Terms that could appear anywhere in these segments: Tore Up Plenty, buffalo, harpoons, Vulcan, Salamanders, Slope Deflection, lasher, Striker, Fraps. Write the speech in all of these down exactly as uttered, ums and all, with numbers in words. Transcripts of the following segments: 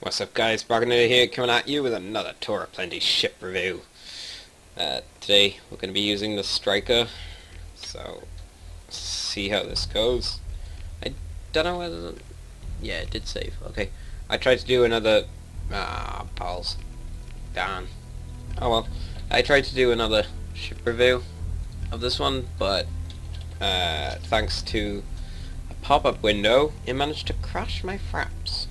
What's up guys, Buccaneer here, coming at you with another Tore Up Plenty ship review. Uh, today we're going to be using the Striker, so let's see how this goes. I don't know whether... yeah, it did save, okay. I tried to do another... ah, pals. Darn. Oh well. I tried to do another ship review of this one, but uh, thanks to a pop-up window, it managed to crash my fraps.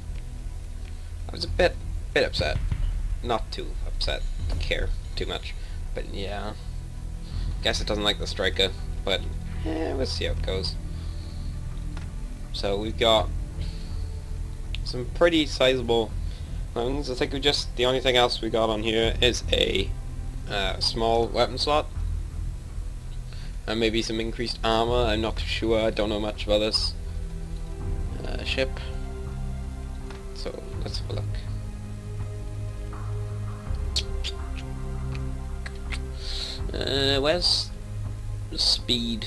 I was a bit, bit upset. Not too upset. Didn't care too much. But yeah, guess it doesn't like the Striker. But eh, we'll see how it goes. So we've got some pretty sizable loans. I think we just the only thing else we got on here is a uh, small weapon slot and maybe some increased armor. I'm not sure. I don't know much about this uh, ship. So let's have a look. Uh, where's the speed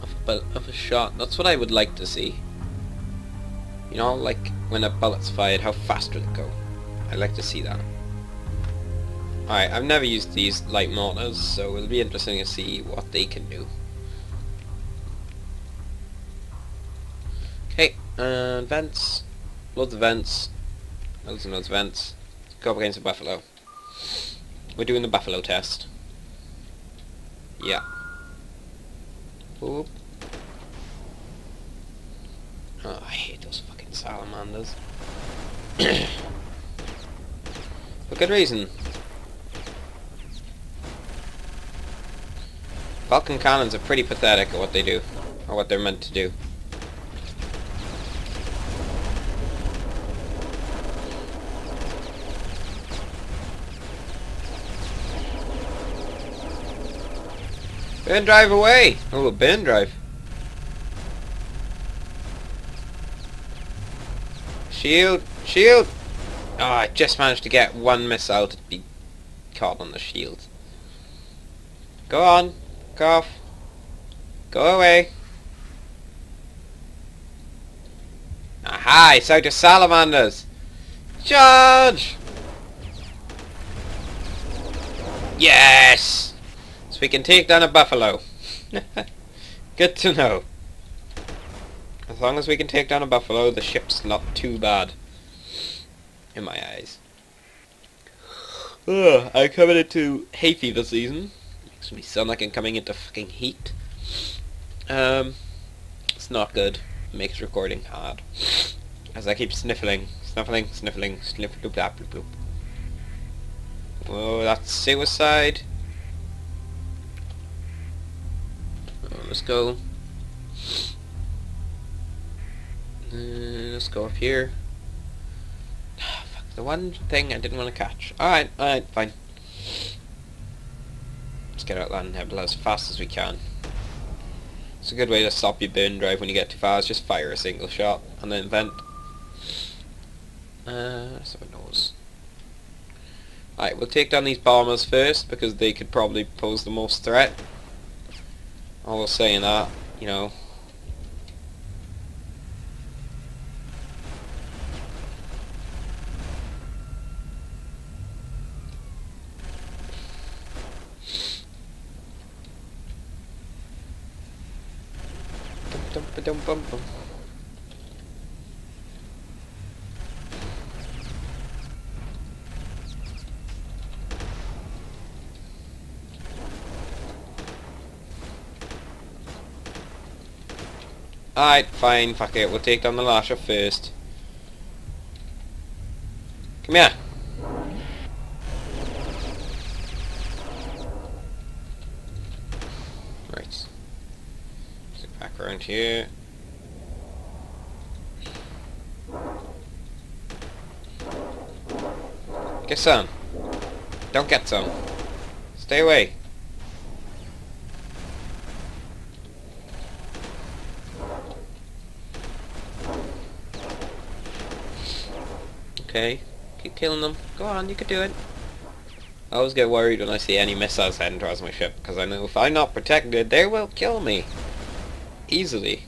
of a, bullet, of a shot? That's what I would like to see. You know, like when a bullet's fired, how fast would it go? I'd like to see that. Alright, I've never used these light mortars, so it'll be interesting to see what they can do. Okay, uh, vents. Loads of vents. Loads and loads of vents. Let's go up against a buffalo. We're doing the buffalo test. Yeah. Oop. Oh, I hate those fucking salamanders. For good reason. Vulcan cannons are pretty pathetic at what they do. Or what they're meant to do. Bin drive away! Oh, bin drive. Shield! Shield! Oh, I just managed to get one missile to be caught on the shield. Go on! Cough! Go away! Aha! It's out of salamanders! Charge! Yes! So we can take down a buffalo. Good to know. As long as we can take down a buffalo, the ship's not too bad. In my eyes. Ugh, I'm coming into hay fever season. Makes me sound like I'm coming into fucking heat. Um, it's not good. It makes recording hard. As I keep sniffling, snuffling, sniffling, sniff bloop bloop bloop. Whoa, that's suicide. Let's go. Uh, let's go up here. Oh, fuck, the one thing I didn't want to catch. Alright, alright, fine. Let's get out that nebula as fast as we can. It's a good way to stop your burn drive when you get too far. Is just fire a single shot and then vent. Uh, let's have a nose. Alright, we'll take down these bombers first because they could probably pose the most threat. Although saying that, you know, alright, fine, fuck it, we'll take down the lasher first. Come here! Right. Let's get back around here. Get some. Don't get some. Stay away. Okay, keep killing them. Go on, you can do it. I always get worried when I see any missiles heading towards my ship, because I know if I'm not protected, they will kill me. Easily.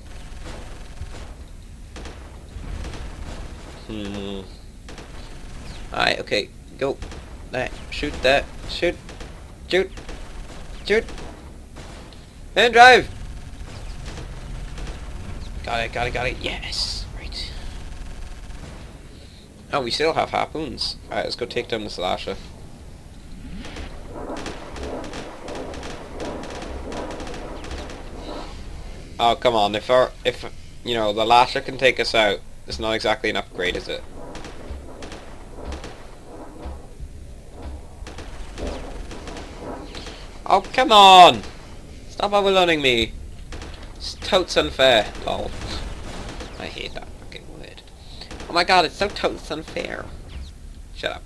Hmm. Alright, okay, go. That, shoot that, shoot, shoot, shoot, and drive. Got it, got it, got it. Yes, right. Oh, we still have harpoons. Alright, let's go take down this lasher. Oh, come on! If our, if you know the lasher can take us out, it's not exactly an upgrade, is it? Oh, come on! Stop overloading me! It's totes unfair. Lol. I hate that fucking word. Oh my god, it's so totes unfair. Shut up.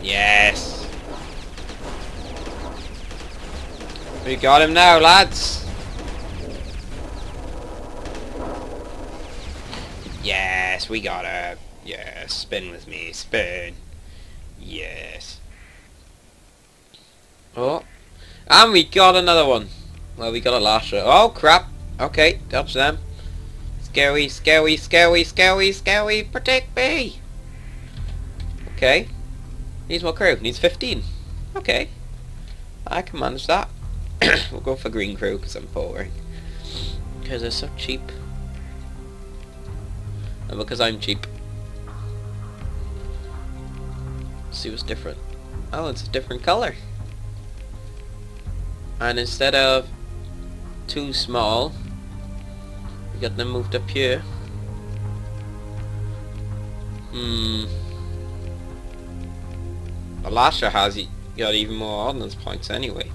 Yes! We got him now, lads! Yes, we got him! Yes, spin with me, spin. Yes. Oh, and we got another one. Well, we got a lasher. Oh crap! Okay, that's them. Scary, scary, scary, scary, scary. Protect me. Okay. Needs more crew. Needs fifteen. Okay. I can manage that. We'll go for green crew because I'm boring. Because they're so cheap. And because I'm cheap. See what's different. Oh, it's a different color. And instead of too small, we got them moved up here. Hmm. The lasher has got even more ordnance points anyway.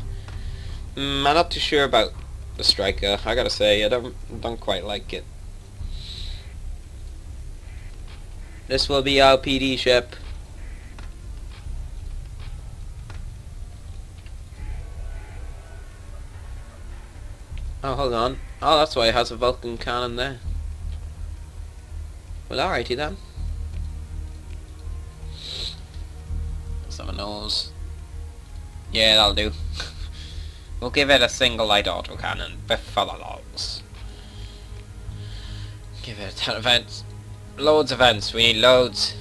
Hmm. I'm not too sure about the striker. I gotta say, I don't don't quite like it. This will be our P D ship. Oh, hold on. Oh, that's why it has a Vulcan cannon there. Well, alrighty then. Let's have a nose. Yeah, that'll do. We'll give it a single light autocannon before the logs. Give it a ton of events. Loads of events. We need loads.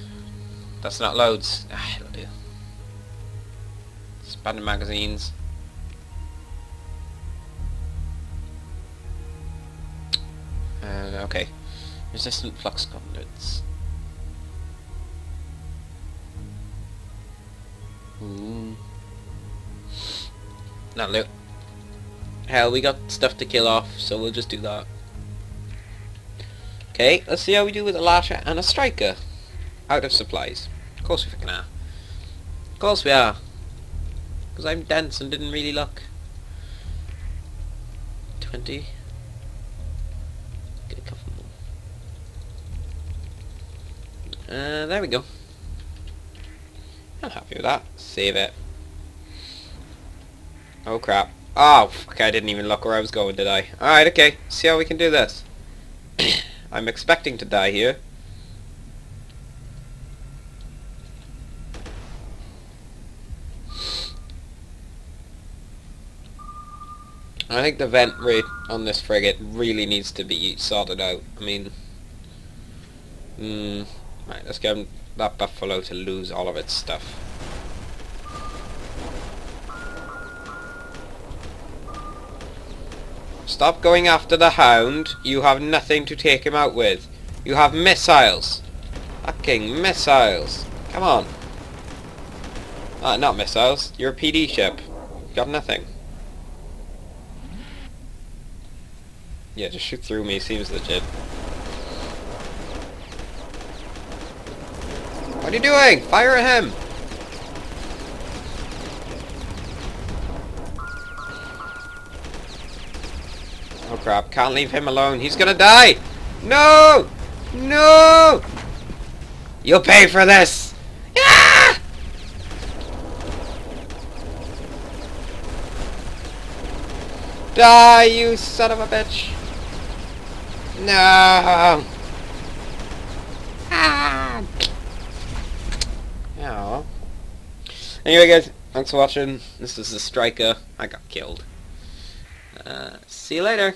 That's not loads. Ah, it'll do. Expanded magazines. Uh, okay. Resistant flux conduits. Ooh. Now look. Hell, we got stuff to kill off, so we'll just do that. Okay, let's see how we do with a lasher and a striker. Out of supplies. Of course we fucking are. Of course we are. Because I'm dense and didn't really look. twenty. Uh, there we go. I'm happy with that. Save it. Oh crap. Oh, fuck, I didn't even look where I was going, did I? Alright, okay. See how we can do this. I'm expecting to die here. I think the vent rate on this frigate really needs to be sorted out. I mean... Hmm... Right, let's get that buffalo to lose all of its stuff. Stop going after the hound. You have nothing to take him out with. You have missiles. Fucking missiles. Come on. Ah, not missiles. You're a P D ship. Got nothing. Yeah, just shoot through me. Seems legit. What are you doing? Fire at him! Oh crap, can't leave him alone. He's gonna die! No! No! You'll pay for this! Ah! Die, you son of a bitch! No! Ah! Oh. Anyway guys, thanks for watching. This is the striker. I got killed. Uh, see you later.